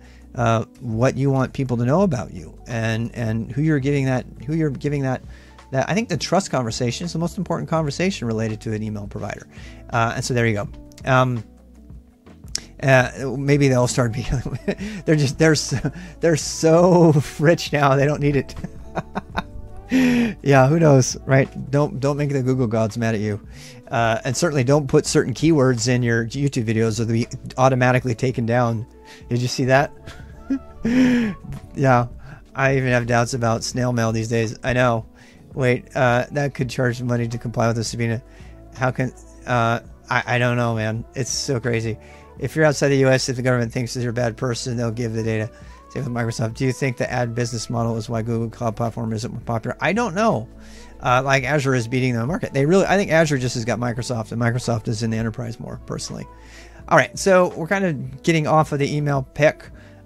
what you want people to know about you, and who you're giving that. I think the trust conversation is the most important conversation related to an email provider. And so there you go. Maybe they'll start being, they're so rich now. They don't need it. Yeah. Who knows? Right. Don't make the Google gods mad at you. And certainly don't put certain keywords in your YouTube videos, or they'll be automatically taken down. Did you see that? Yeah. I even have doubts about snail mail these days. I know. Wait, that could charge money to comply with the subpoena. How can, I don't know, man. It's so crazy. If you're outside the U.S., if the government thinks that you're a bad person, they'll give the data. Same with Microsoft. Do you think the ad business model is why Google Cloud Platform isn't more popular? I don't know. Like Azure is beating the market. I think Azure just has got Microsoft, and Microsoft is in the enterprise more, personally. All right, so we're kind of getting off of the email pick.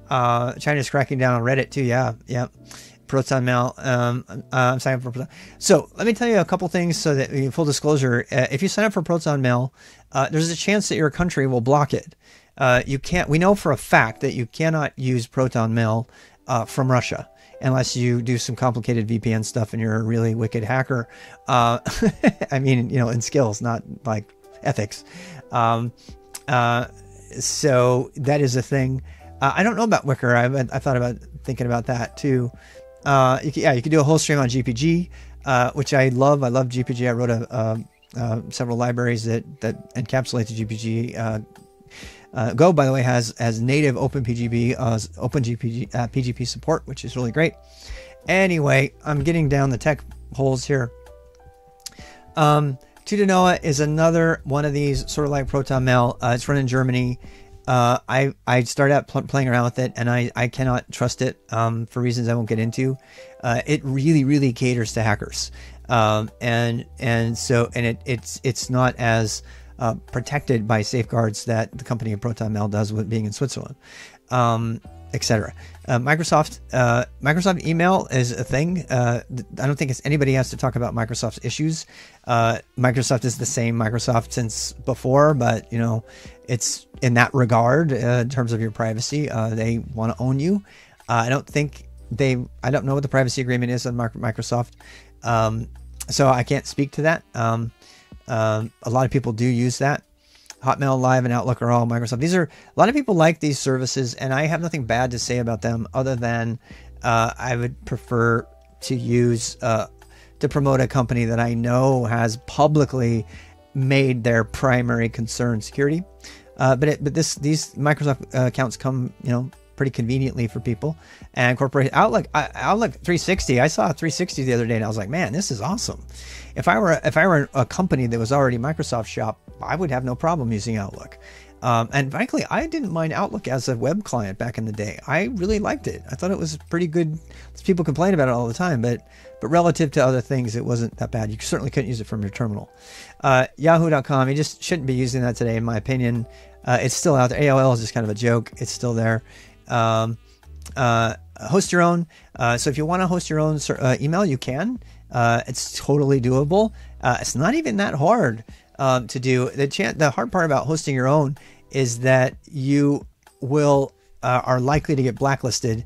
China's cracking down on Reddit too. Yeah. ProtonMail. I'm signing up for Proton. So let me tell you a couple things so that full disclosure, if you sign up for ProtonMail, there's a chance that your country will block it. You can't, we know for a fact that you cannot use ProtonMail from Russia, unless you do some complicated VPN stuff and you're a really wicked hacker. I mean, you know, in skills, not like ethics. So that is a thing. I don't know about Wicker. I thought about thinking about that too. You could do a whole stream on GPG, which I love. I love GPG. I wrote several libraries that encapsulate the GPG. Go, by the way, has native OpenPGP PGP support, which is really great. Anyway, I'm getting down the tech holes here. Tutanota is another one of these, sort of like ProtonMail. It's run in Germany. I started out playing around with it, and I cannot trust it for reasons I won't get into. It really caters to hackers, and it's not as protected by safeguards that the company of ProtonMail does with being in Switzerland, etc. Microsoft email is a thing. I don't think anybody has to talk about Microsoft's issues. Microsoft is the same Microsoft since before, but you know, it's in that regard, in terms of your privacy, they want to own you. I don't know what the privacy agreement is on Microsoft. So I can't speak to that. A lot of people do use that. Hotmail, Live, and Outlook are all Microsoft. A lot of people like these services, and I have nothing bad to say about them other than I would prefer to use, to promote a company that I know has publicly made their primary concern security. But these Microsoft accounts come, you know, pretty conveniently for people. And corporate Outlook 360, I saw 360 the other day, and I was like, man, this is awesome. If I were a company that was already Microsoft shop, I would have no problem using Outlook. And frankly, I didn't mind Outlook as a web client back in the day. I really liked it. I thought it was pretty good. People complain about it all the time, but relative to other things, it wasn't that bad. You certainly couldn't use it from your terminal. Yahoo.com, you just shouldn't be using that today, in my opinion. It's still out there. AOL is just kind of a joke. It's still there. Host your own. So if you want to host your own email, you can. It's totally doable. It's not even that hard to do. The hard part about hosting your own is that you are likely to get blacklisted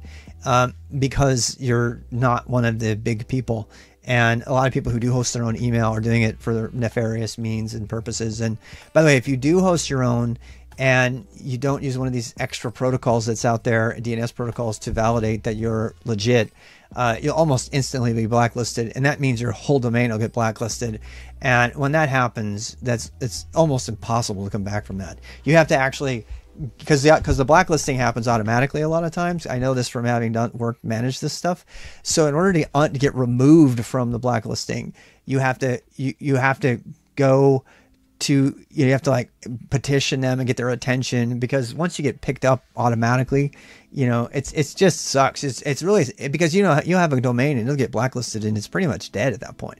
because you're not one of the big people. And a lot of people who do host their own email are doing it for nefarious means and purposes. And by the way, if you do host your own, and you don't use one of these extra protocols that's out there, DNS protocols, to validate that you're legit, you'll almost instantly be blacklisted. And that means your whole domain will get blacklisted. And when that happens, it's almost impossible to come back from that. You have to actually, because the blacklisting happens automatically a lot of times. I know this from having managed this stuff. So in order to get removed from the blacklisting, you have to go to, you have to like petition them and get their attention, because once you get picked up automatically, you know, it's just sucks. It's really, because you know, you'll have a domain and it'll get blacklisted and it's pretty much dead at that point.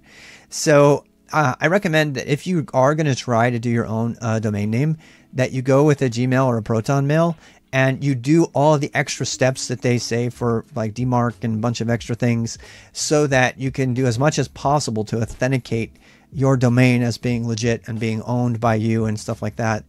So I recommend that if you are going to try to do your own domain name, that you go with a Gmail or a ProtonMail, and you do all the extra steps that they say for like DMARC and a bunch of extra things, so that you can do as much as possible to authenticate your domain as being legit and being owned by you and stuff like that,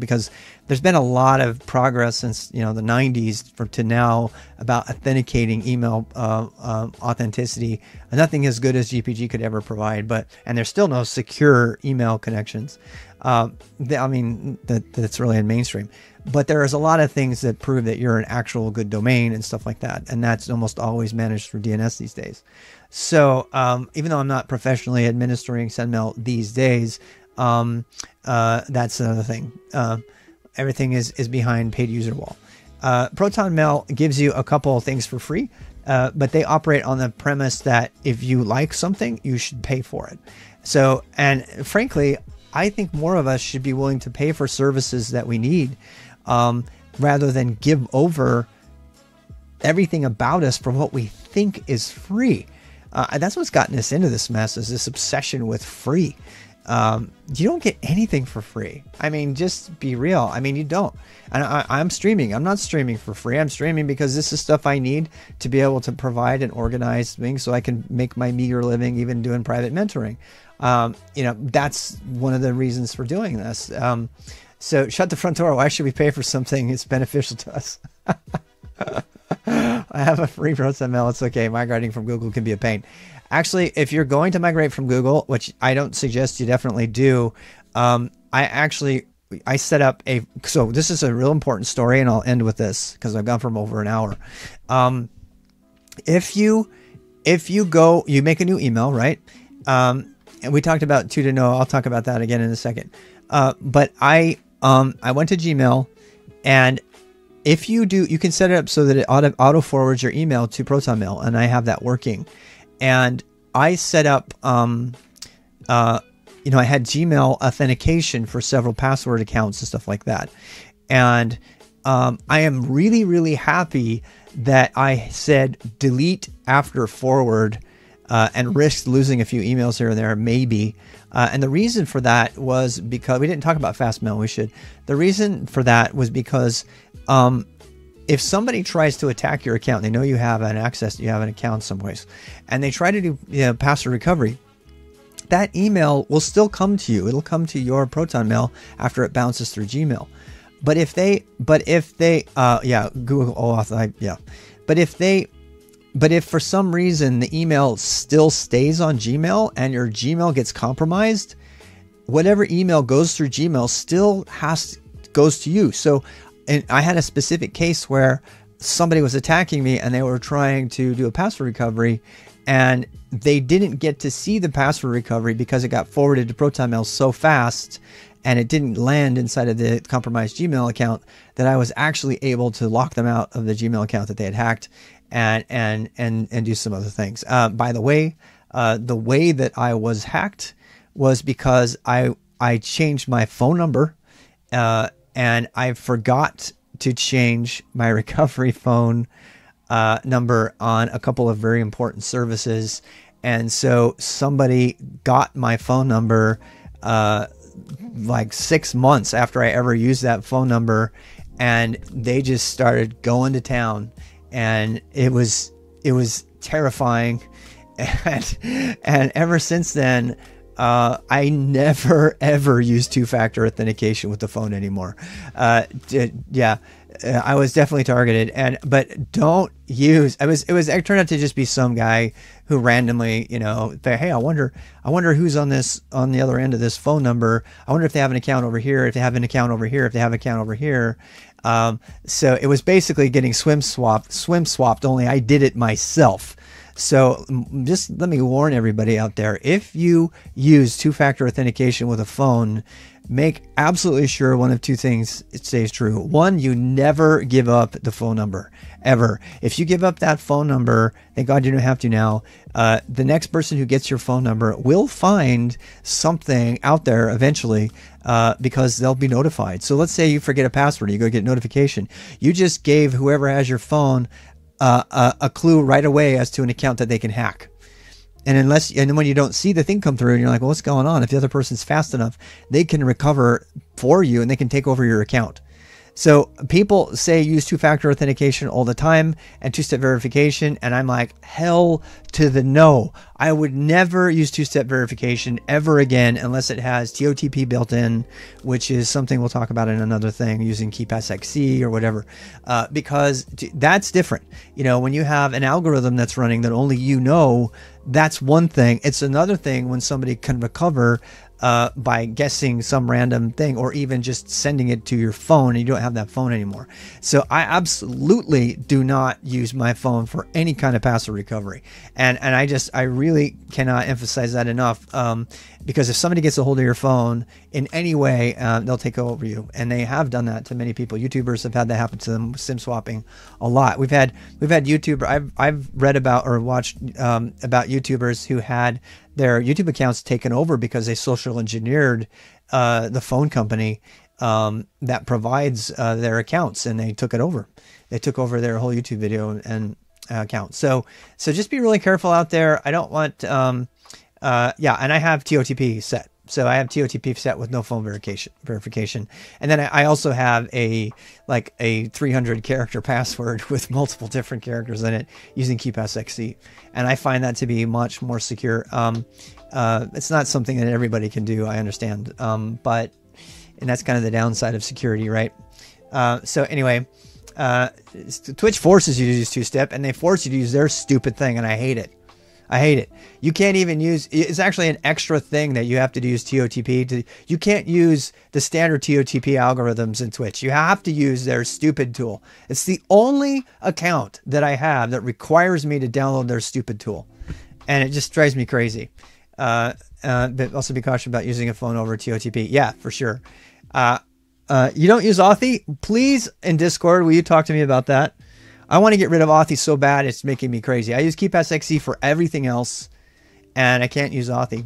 because there's been a lot of progress since, you know, the 90s to now about authenticating email authenticity. Nothing as good as GPG could ever provide, and there's still no secure email connections. I mean, that's really in mainstream, but there is a lot of things that prove that you're an actual good domain and stuff like that, and that's almost always managed through DNS these days. So even though I'm not professionally administering SendMail these days, that's another thing. Everything is behind paid user wall. ProtonMail gives you a couple of things for free, but they operate on the premise that if you like something, you should pay for it. So, and frankly, I think more of us should be willing to pay for services that we need, rather than give over everything about us from what we think is free. That's what's gotten us into this mess, is this obsession with free. You don't get anything for free. I mean, just be real. I mean, you don't. And I'm streaming. I'm not streaming for free. I'm streaming because this is stuff I need to be able to provide and organize things so I can make my meager living, even doing private mentoring. You know, that's one of the reasons for doing this. So shut the front door. Why should we pay for something that's beneficial to us? I have a free ProtonMail. It's okay. Migrating from Google can be a pain. Actually, if you're going to migrate from Google, which I don't suggest, you definitely do. I set up so this is a real important story, and I'll end with this because I've gone for over an hour. If you make a new email, right? And we talked about Tutanota. I'll talk about that again in a second. But I went to Gmail, and if you do, you can set it up so that it auto forwards your email to ProtonMail, and I have that working. And I set up you know, I had Gmail authentication for several password accounts and stuff like that. And I am really, really happy that I said delete after forward and risked losing a few emails here and there, maybe. And the reason for that was because we didn't talk about fastmail. We should. The reason for that was because if somebody tries to attack your account, they know you have an access, you have an account someplace, and they try to do password recovery, that email will still come to you. It'll come to your ProtonMail after it bounces through Gmail. But if they, yeah, Google Auth, yeah. But if for some reason the email still stays on Gmail and your Gmail gets compromised, whatever email goes through Gmail still goes to you. So, and I had a specific case where somebody was attacking me and they were trying to do a password recovery, and they didn't get to see the password recovery because it got forwarded to ProtonMail so fast and it didn't land inside of the compromised Gmail account that I was actually able to lock them out of the Gmail account that they had hacked and do some other things. By the way, the way that I was hacked was because I changed my phone number and I forgot to change my recovery phone number on a couple of very important services. And so somebody got my phone number like 6 months after I ever used that phone number, and they just started going to town, and it was terrifying. And ever since then, I never ever use two-factor authentication with the phone anymore. Yeah, I was definitely targeted, but don't use. It turned out to just be some guy who randomly, you know, say, hey, I wonder who's on the other end of this phone number. I wonder if they have an account over here, if they have an account over here, if they have an account over here. So it was basically getting swim swapped. Only I did it myself. So just let me warn everybody out there, if you use two-factor authentication with a phone, make absolutely sure one of two things stays true. One, you never give up the phone number, ever. If you give up that phone number, thank God you don't have to now, the next person who gets your phone number will find something out there eventually because they'll be notified. So let's say you forget a password, you go get a notification. You just gave whoever has your phone a clue right away as to an account that they can hack. And when you don't see the thing come through and you're like, well, what's going on? If the other person's fast enough, they can recover for you and they can take over your account. So people say use two-factor authentication all the time and two-step verification, and I'm like, hell to the no. I would never use two-step verification ever again unless it has TOTP built in, which is something we'll talk about in another thing, using KeePassXC or whatever, because that's different. You know, when you have an algorithm that's running that only you know, that's one thing. It's another thing when somebody can recover by guessing some random thing, or even just sending it to your phone and you don't have that phone anymore. So I absolutely do not use my phone for any kind of password recovery. And I really cannot emphasize that enough, because if somebody gets a hold of your phone in any way, they'll take over you. And they have done that to many people. YouTubers have had that happen to them, SIM swapping a lot. We've had YouTuber, I've read about or watched about YouTubers who had their YouTube accounts taken over because they social engineered the phone company that provides their accounts, and they took it over. They took over their whole YouTube video and account. So just be really careful out there. I don't want, yeah, and I have TOTP set. So I have TOTP set with no phone verification. And then I also have like a 300 character password with multiple different characters in it using KeePassXC. And I find that to be much more secure. It's not something that everybody can do, I understand. And that's kind of the downside of security, right? So anyway, Twitch forces you to use two-step, and they force you to use their stupid thing. And I hate it. I hate it. You can't even use, it's actually an extra thing that you have to use TOTP. You can't use the standard TOTP algorithms in Twitch. You have to use their stupid tool. It's the only account that I have that requires me to download their stupid tool. And it just drives me crazy. But also be cautious about using a phone over TOTP. Yeah, for sure. You don't use Authy? Please, in Discord, will you talk to me about that? I want to get rid of Authy so bad it's making me crazy. I use KeePassXC for everything else, and I can't use Authy.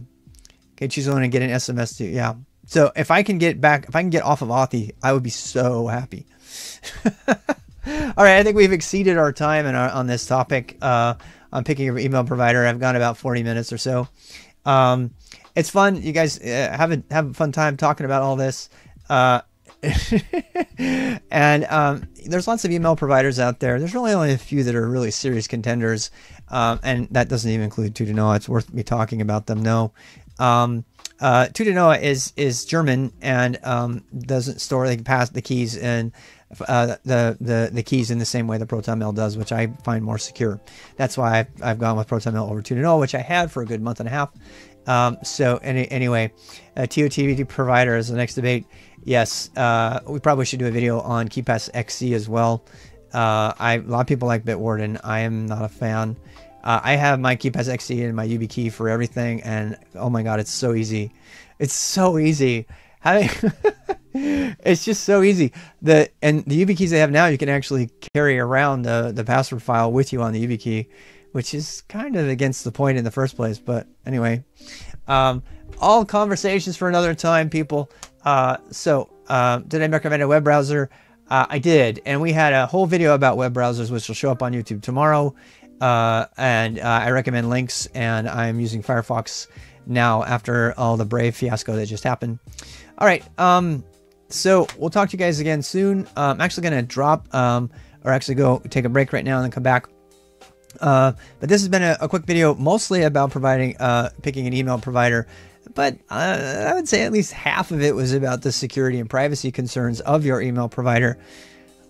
Get you someone and get an SMS too. Yeah. So if I can get back, if I can get off of Authy, I would be so happy. All right, I think we've exceeded our time on this topic. I'm picking an email provider. I've gone about 40 minutes or so. It's fun. You guys have a fun time talking about all this. And there's lots of email providers out there. There's really only a few that are really serious contenders. And that doesn't even include Tutanota. It's worth me talking about them. No. Tutanota is German and doesn't store the keys in the keys in the same way that ProtonMail does, which I find more secure. That's why I've gone with ProtonMail over Tutanota, which I had for a good month and a half. Anyway, TOTP provider is the next debate. Yes, we probably should do a video on KeePassXC as well. A lot of people like Bitwarden. I am not a fan. I have my KeePassXC and my YubiKey for everything, and oh my god, it's so easy. It's so easy. It's just so easy. And the YubiKeys they have now, you can actually carry around the password file with you on the YubiKey, which is kind of against the point in the first place. But anyway, all conversations for another time, people. Did I recommend a web browser? I did, and we had a whole video about web browsers, which will show up on YouTube tomorrow. I recommend links, and I'm using Firefox now after all the Brave fiasco that just happened. All right, so we'll talk to you guys again soon. I'm actually going to drop or actually go take a break right now and then come back. But this has been a quick video mostly about picking an email provider. But I would say at least half of it was about the security and privacy concerns of your email provider,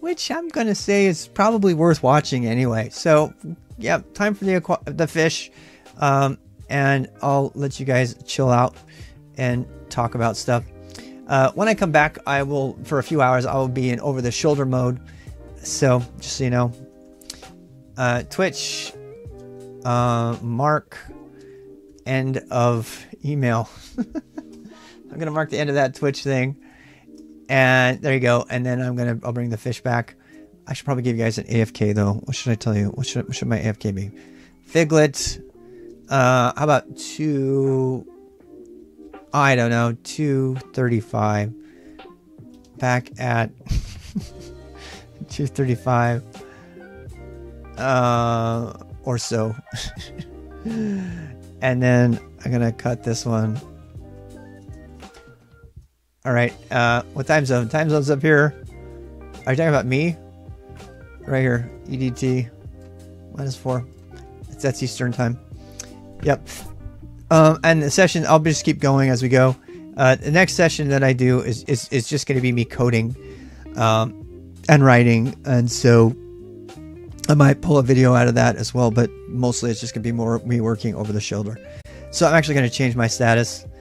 which I'm going to say is probably worth watching anyway. So yeah, time for the fish. And I'll let you guys chill out and talk about stuff. When I come back, I will, for a few hours, I will be in over the shoulder mode. So just so you know, Twitch, mark end of email. I'm going to mark the end of that Twitch thing. And there you go. And then I'll bring the fish back. I should probably give you guys an AFK though. What should I tell you? What should my AFK be? Figlet. How about 235 back at 235 or so. And then I'm gonna cut this one. All right, what time zone? Time zone's up here. Are you talking about me? Right here, EDT, -4. That's Eastern time. Yep. And the session, I'll just keep going as we go. The next session that I do is just gonna be me coding and writing. And so I might pull a video out of that as well, but mostly it's just gonna be more me working over the shoulder. So I'm actually going to change my status